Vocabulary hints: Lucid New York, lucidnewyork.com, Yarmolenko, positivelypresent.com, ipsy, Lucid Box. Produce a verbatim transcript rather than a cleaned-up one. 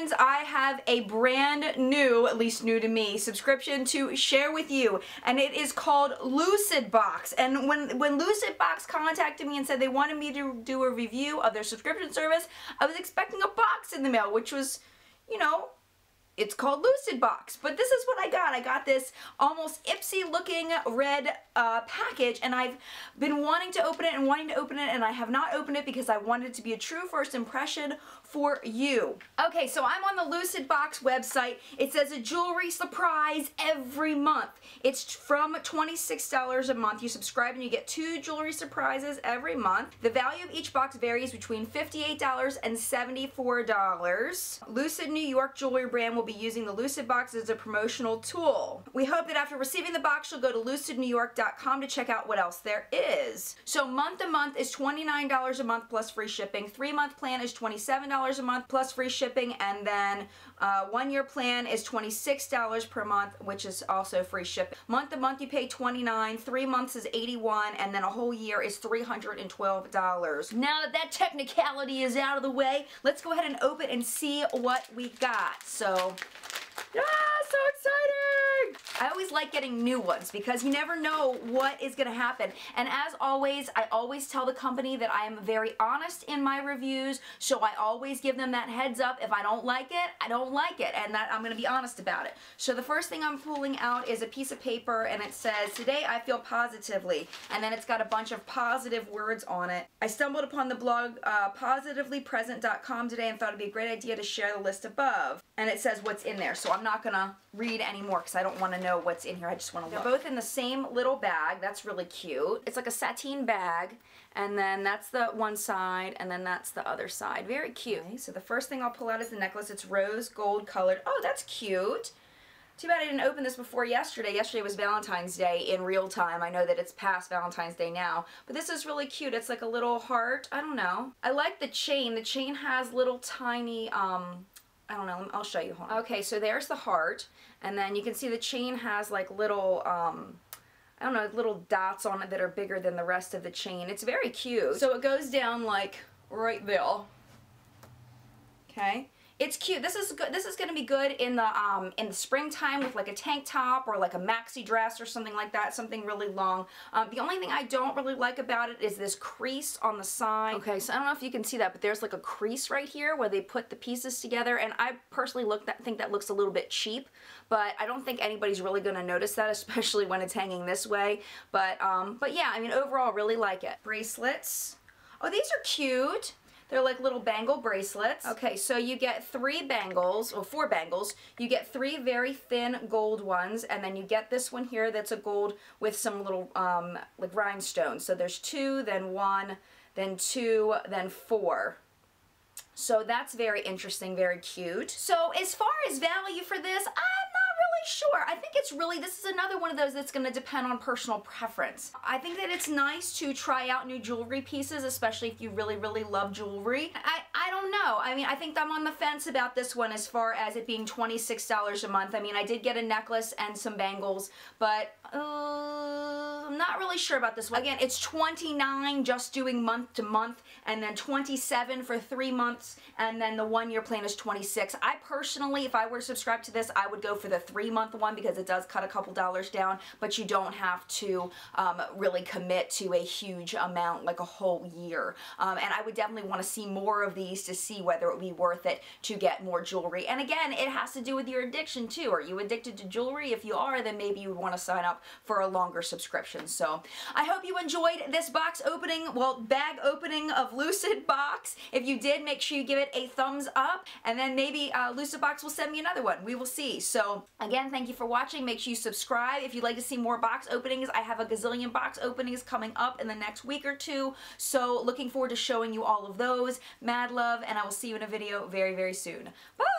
friends, I have a brand new, at least new to me, subscription to share with you, and it is called Lucid Box. And when, when Lucid Box contacted me and said they wanted me to do a review of their subscription service, I was expecting a box in the mail, which was, you know, it's called Lucid Box, but this is what I got. I got this almost Ipsy looking red uh, package, and I've been wanting to open it and wanting to open it, and I have not opened it because I wanted it to be a true first impression for you. Okay, so I'm on the Lucid Box website. It says a jewelry surprise every month. It's from twenty-six dollars a month. You subscribe and you get two jewelry surprises every month. The value of each box varies between fifty-eight dollars and seventy-four dollars. Lucid New York jewelry brand will be using the Lucid Box as a promotional tool. We hope that after receiving the box, you'll go to lucid new york dot com to check out what else there is. So month to month is twenty-nine dollars a month plus free shipping. Three month plan is twenty-seven dollars a month plus free shipping, and then uh, one year plan is twenty-six dollars per month, which is also free shipping. Month to month you pay twenty-nine dollars, three months is eighty-one dollars, and then a whole year is three hundred twelve dollars. Now that that technicality is out of the way, let's go ahead and open and see what we got. So yeah, so exciting! I always like getting new ones because you never know what is gonna happen. And as always, I always tell the company that I am very honest in my reviews, so I always give them that heads up. If I don't like it, I don't like it, and that I'm gonna be honest about it. So the first thing I'm pulling out is a piece of paper, and it says, "Today I feel positively," and then it's got a bunch of positive words on it. I stumbled upon the blog uh, positively present dot com today and thought it'd be a great idea to share the list above. And it says what's in there, so I'm not gonna read anymore because I don't want to know what's in here. I just want to look. They're both in the same little bag. That's really cute. It's like a sateen bag, and then that's the one side, and then that's the other side. Very cute. Okay, so the first thing I'll pull out is the necklace. It's rose gold colored. Oh, that's cute. Too bad I didn't open this before yesterday. Yesterday was Valentine's Day in real time. I know that it's past Valentine's Day now, but this is really cute. It's like a little heart. I don't know. I like the chain. The chain has little tiny, um, I don't know, I'll show you. Hold on. Okay, so there's the heart, and then you can see the chain has like little, um, I don't know, little dots on it that are bigger than the rest of the chain. It's very cute. So it goes down like right there. Okay. It's cute. This is good. This is going to be good in the um, in the springtime with like a tank top or like a maxi dress or something like that. Something really long. Um, the only thing I don't really like about it is this crease on the side. Okay, so I don't know if you can see that, but there's like a crease right here where they put the pieces together. And I personally look that think that looks a little bit cheap, but I don't think anybody's really going to notice that, especially when it's hanging this way. But um, but yeah, I mean overall, really like it. Bracelets. Oh, these are cute. They're like little bangle bracelets. Okay, so you get three bangles, or four bangles. You get three very thin gold ones, and then you get this one here that's a gold with some little um, like rhinestones. So there's two, then one, then two, then four. So that's very interesting, very cute. So as far as value for this, I'm not really sure. I think it's really, this is another one of those that's going to depend on personal preference. I think that it's nice to try out new jewelry pieces, especially if you really, really love jewelry. I, I don't know. I mean, I think I'm on the fence about this one as far as it being twenty-six dollars a month. I mean, I did get a necklace and some bangles, but uh, I'm not really sure about this one. Again, it's twenty-nine dollars just doing month to month, and then twenty-seven dollars for three months, and then the one-year plan is twenty-six dollars. I personally, if I were subscribed to this, I would go for the three-month one because it does cut a couple dollars down, but you don't have to um, really commit to a huge amount, like a whole year. Um, and I would definitely want to see more of these to see whether it would be worth it to get more jewelry. And again, it has to do with your addiction too. Are you addicted to jewelry? If you are, then maybe you would want to sign up for a longer subscription. So I hope you enjoyed this box opening, well, bag opening of Lucid Box. If you did, make sure you give it a thumbs up, and then maybe uh, Lucid Box will send me another one. We will see. So again, thank you for watching. Make sure you subscribe if you'd like to see more box openings. I have a gazillion box openings coming up in the next week or two, so looking forward to showing you all of those. Mad love, and I will see you in a video very, very soon. Bye!